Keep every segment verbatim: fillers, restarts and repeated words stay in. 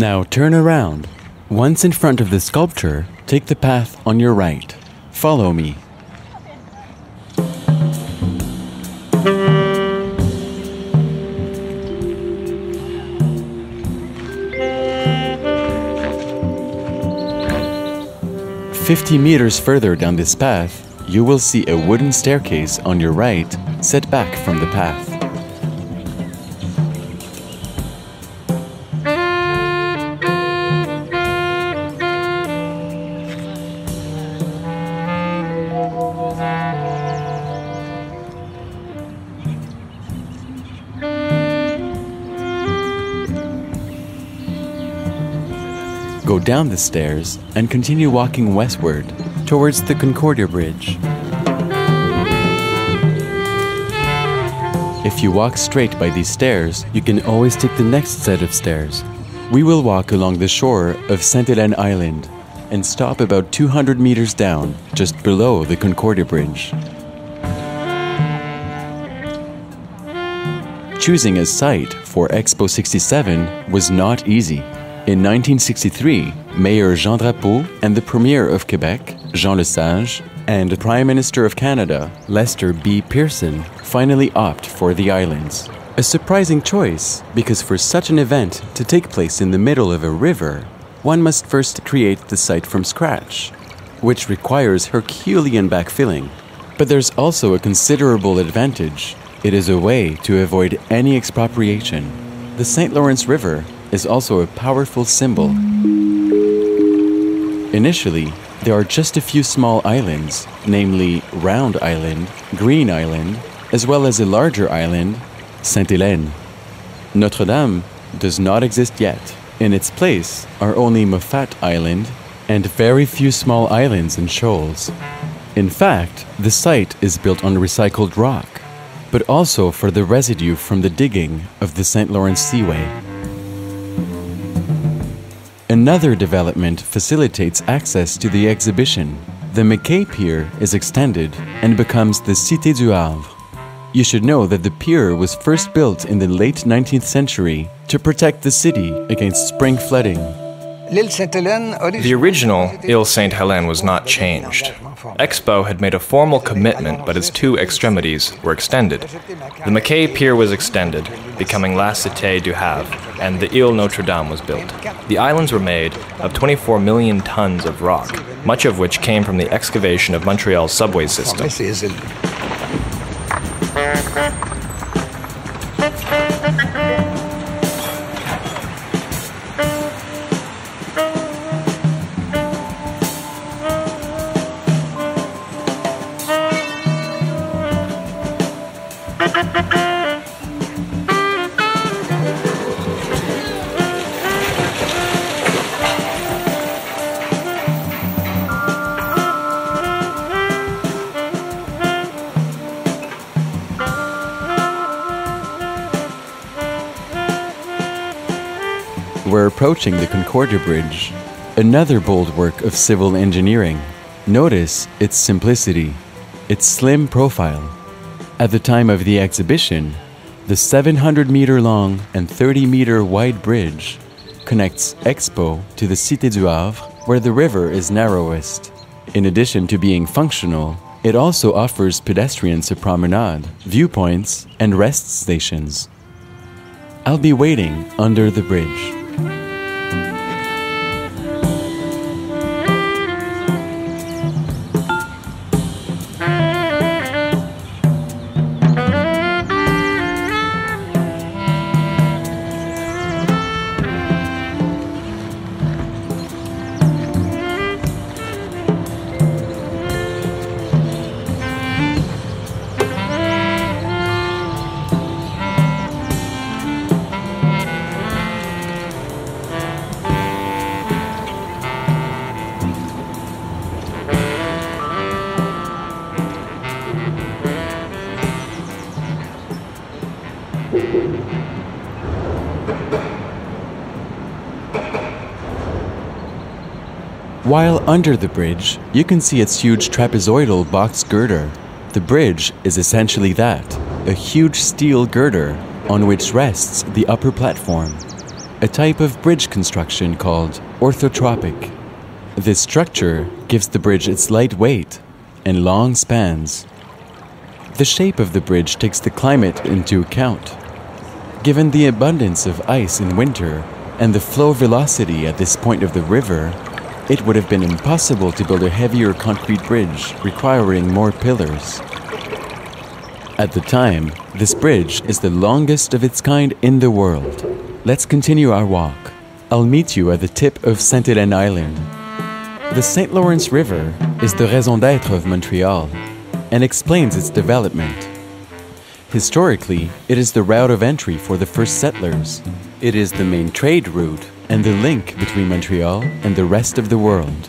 Now turn around. Once in front of the sculpture, take the path on your right. Follow me. Fifty meters further down this path, you will see a wooden staircase on your right, set back from the path. Go down the stairs and continue walking westward towards the Concordia Bridge. If you walk straight by these stairs, you can always take the next set of stairs. We will walk along the shore of Sainte-Hélène Island and stop about two hundred meters down, just below the Concordia Bridge. Choosing a site for Expo sixty-seven was not easy. In nineteen sixty-three, Mayor Jean Drapeau and the Premier of Quebec, Jean Lesage, and Prime Minister of Canada, Lester B. Pearson, finally opt for the islands. A surprising choice, because for such an event to take place in the middle of a river, one must first create the site from scratch, which requires Herculean backfilling. But there's also a considerable advantage. It is a way to avoid any expropriation. The Saint Lawrence River is also a powerful symbol. Initially, there are just a few small islands, namely Round Island, Green Island, as well as a larger island, Sainte-Hélène. Notre-Dame does not exist yet. In its place are only Moffat Island and very few small islands and shoals. In fact, the site is built on recycled rock, but also for the residue from the digging of the Saint Lawrence Seaway. Another development facilitates access to the exhibition. The Mackay Pier is extended and becomes the Cité du Havre. You should know that the pier was first built in the late nineteenth century to protect the city against spring flooding. The original Île Sainte-Hélène was not changed. Expo had made a formal commitment, but its two extremities were extended. The Mackay Pier was extended, becoming La Cité du Havre, and the Île Notre-Dame was built. The islands were made of twenty-four million tons of rock, much of which came from the excavation of Montreal's subway system. We're approaching the Concordia Bridge, another bold work of civil engineering. Notice its simplicity, its slim profile. At the time of the exhibition, the seven hundred meter long and thirty meter wide bridge connects Expo to the Cité du Havre, where the river is narrowest. In addition to being functional, it also offers pedestrians a promenade, viewpoints, and rest stations. I'll be waiting under the bridge. While under the bridge, you can see its huge trapezoidal box girder. The bridge is essentially that, a huge steel girder on which rests the upper platform. a type of bridge construction called orthotropic. This structure gives the bridge its light weight and long spans. The shape of the bridge takes the climate into account. Given the abundance of ice in winter and the flow velocity at this point of the river, it would have been impossible to build a heavier concrete bridge requiring more pillars. At the time, this bridge is the longest of its kind in the world. Let's continue our walk. I'll meet you at the tip of Sainte-Hélène Island. The Saint Lawrence River is the raison d'être of Montreal and explains its development. Historically, it is the route of entry for the first settlers. It is the main trade route and the link between Montreal and the rest of the world.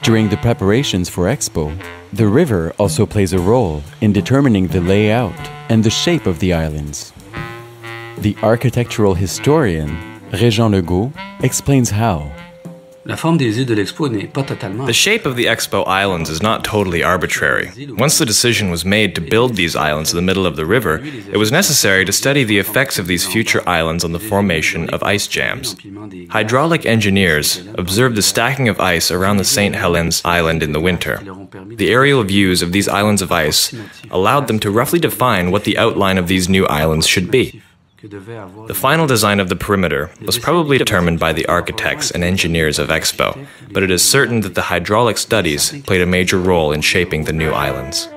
During the preparations for Expo, the river also plays a role in determining the layout and the shape of the islands. The architectural historian Réjean Legault explains how. The shape of the Expo Islands is not totally arbitrary. Once the decision was made to build these islands in the middle of the river, it was necessary to study the effects of these future islands on the formation of ice jams. Hydraulic engineers observed the stacking of ice around the Saint Helens Island in the winter. The aerial views of these islands of ice allowed them to roughly define what the outline of these new islands should be. The final design of the perimeter was probably determined by the architects and engineers of Expo, but it is certain that the hydraulic studies played a major role in shaping the new islands.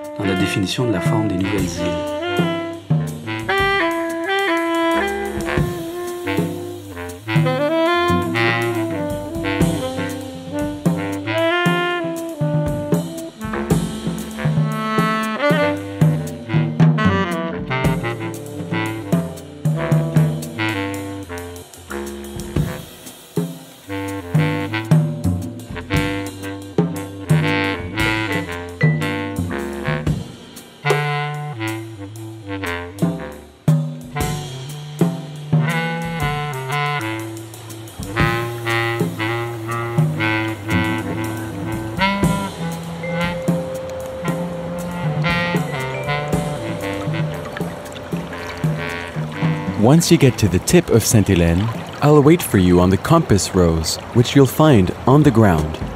Once you get to the tip of Sainte-Hélène, I'll wait for you on the compass rose, which you'll find on the ground.